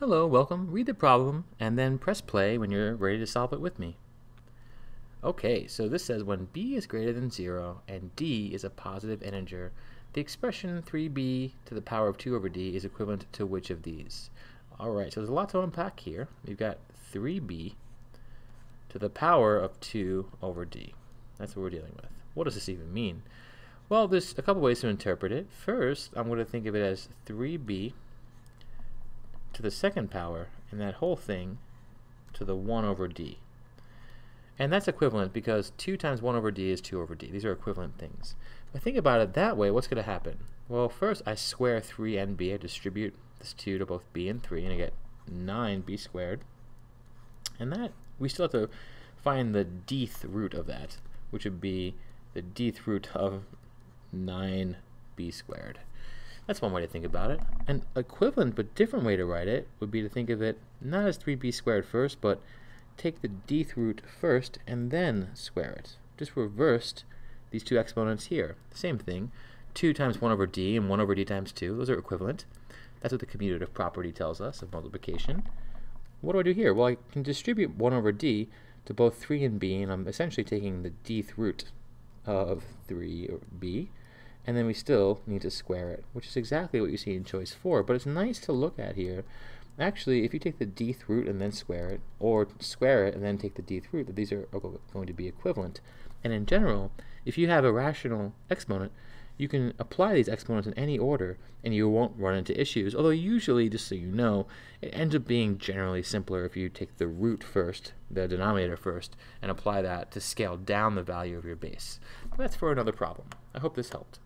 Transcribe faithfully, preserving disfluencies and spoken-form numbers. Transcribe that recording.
Hello, welcome, read the problem, and then press play when you're ready to solve it with me. Okay, so this says when b is greater than zero and d is a positive integer, the expression three b to the power of two over d is equivalent to which of these? Alright, so there's a lot to unpack here. We've got three b to the power of two over d. That's what we're dealing with. What does this even mean? Well, there's a couple ways to interpret it. First, I'm going to think of it as three b to the second power, and that whole thing to the one over d. And that's equivalent because two times one over d is two over d. These are equivalent things. If I think about it that way, what's going to happen? Well, first I square three and b. I distribute this two to both b and three, and I get nine b squared. And that, we still have to find the dth root of that, which would be the dth root of nine b squared. That's one way to think about it. An equivalent but different way to write it would be to think of it not as three b squared first, but take the dth root first and then square it. Just reversed these two exponents here. Same thing. two times one over d and one over d times two, those are equivalent. That's what the commutative property tells us of multiplication. What do I do here? Well, I can distribute one over d to both three and b, and I'm essentially taking the dth root of three b, and then we still need to square it, which is exactly what you see in choice four, but it's nice to look at here. Actually, if you take the dth root and then square it, or square it and then take the dth root, that these are going to be equivalent. And in general, if you have a rational exponent, you can apply these exponents in any order and you won't run into issues, although usually, just so you know, it ends up being generally simpler if you take the root first, the denominator first, and apply that to scale down the value of your base. But that's for another problem. I hope this helped.